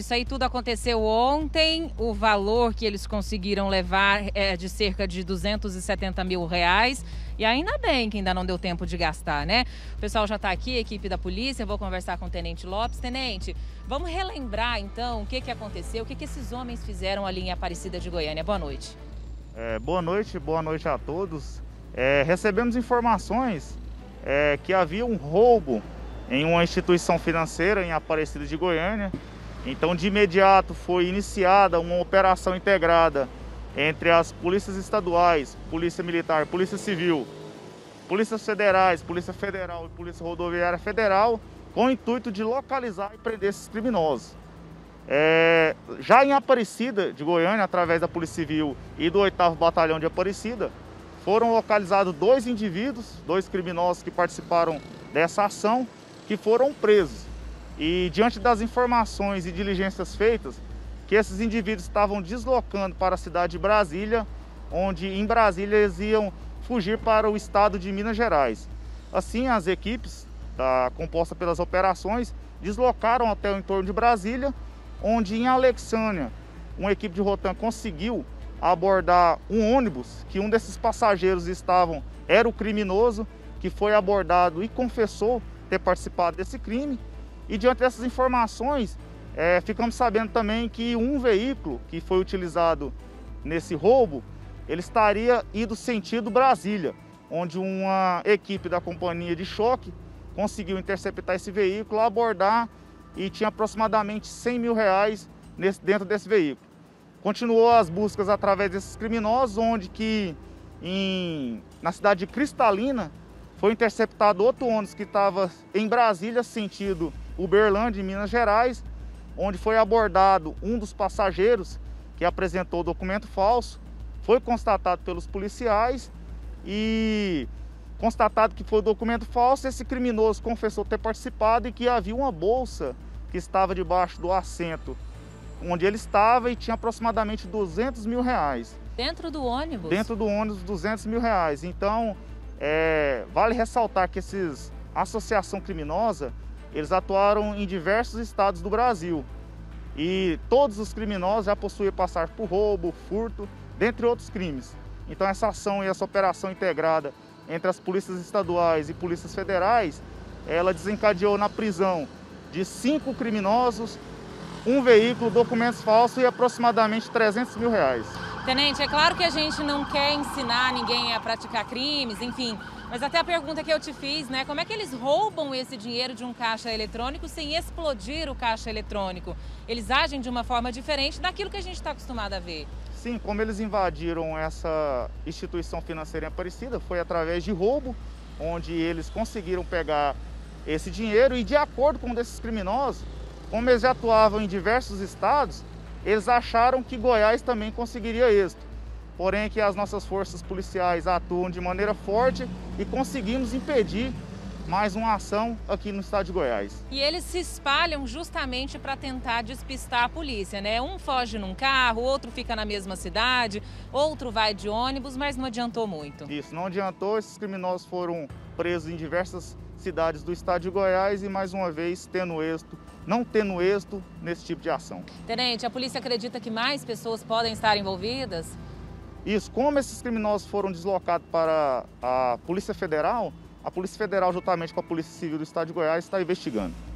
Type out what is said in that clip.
Isso aí tudo aconteceu ontem. O valor que eles conseguiram levar é de cerca de R$270 mil. E ainda bem que ainda não deu tempo de gastar, né? O pessoal já está aqui, a equipe da polícia. Eu vou conversar com o Tenente Lopes. Tenente, vamos relembrar então o que aconteceu, o que esses homens fizeram ali em Aparecida de Goiânia. Boa noite. Boa noite a todos. Recebemos informações que havia um roubo em uma instituição financeira em Aparecida de Goiânia. Então, de imediato, foi iniciada uma operação integrada entre as polícias estaduais, Polícia Militar, Polícia Civil, Polícias Federais, Polícia Federal e Polícia Rodoviária Federal, com o intuito de localizar e prender esses criminosos. Já em Aparecida de Goiânia, através da Polícia Civil e do 8º Batalhão de Aparecida, foram localizados dois indivíduos, dois criminosos que participaram dessa ação, que foram presos. E diante das informações e diligências feitas, que esses indivíduos estavam deslocando para a cidade de Brasília, onde em Brasília eles iam fugir para o estado de Minas Gerais. Assim, as equipes compostas pelas operações deslocaram até o entorno de Brasília, onde em Alexânia, uma equipe de Rotan conseguiu abordar um ônibus que um desses passageiros era o criminoso, que foi abordado e confessou ter participado desse crime. E diante dessas informações, ficamos sabendo também que um veículo que foi utilizado nesse roubo, ele estaria indo sentido Brasília, onde uma equipe da companhia de choque conseguiu interceptar esse veículo, abordar, e tinha aproximadamente R$100 mil dentro desse veículo. Continuou as buscas através desses criminosos, onde que na cidade de Cristalina foi interceptado outro ônibus que estava em Brasília, sentido Uberlândia, em Minas Gerais, onde foi abordado um dos passageiros que apresentou documento falso, foi constatado pelos policiais e constatado que foi o documento falso. Esse criminoso confessou ter participado e que havia uma bolsa que estava debaixo do assento onde ele estava e tinha aproximadamente R$200 mil. Dentro do ônibus? Dentro do ônibus, R$200 mil. Então, vale ressaltar que esses associação criminosa, eles atuaram em diversos estados do Brasil. E todos os criminosos já possuíam passagem por roubo, furto, dentre outros crimes. Então, essa ação e essa operação integrada entre as polícias estaduais e polícias federais, ela desencadeou na prisão de 5 criminosos, um veículo, documentos falsos e aproximadamente R$300 mil. Tenente, é claro que a gente não quer ensinar ninguém a praticar crimes, enfim, mas até a pergunta que eu te fiz, né? Como é que eles roubam esse dinheiro de um caixa eletrônico sem explodir o caixa eletrônico? Eles agem de uma forma diferente daquilo que a gente está acostumado a ver. Sim, como eles invadiram essa instituição financeira em Aparecida, foi através de roubo, onde eles conseguiram pegar esse dinheiro e, de acordo com um desses criminosos, como eles já atuavam em diversos estados, eles acharam que Goiás também conseguiria êxito. Porém, que as nossas forças policiais atuam de maneira forte e conseguimos impedir mais uma ação aqui no estado de Goiás. E eles se espalham justamente para tentar despistar a polícia, né? Um foge num carro, outro fica na mesma cidade, outro vai de ônibus, mas não adiantou muito. Isso, não adiantou. Esses criminosos foram presos em diversas cidades do estado de Goiás e, mais uma vez, não tendo êxito nesse tipo de ação. Tenente, a polícia acredita que mais pessoas podem estar envolvidas? Isso, como esses criminosos foram deslocados para a Polícia Federal, a Polícia Federal, juntamente com a Polícia Civil do estado de Goiás, está investigando.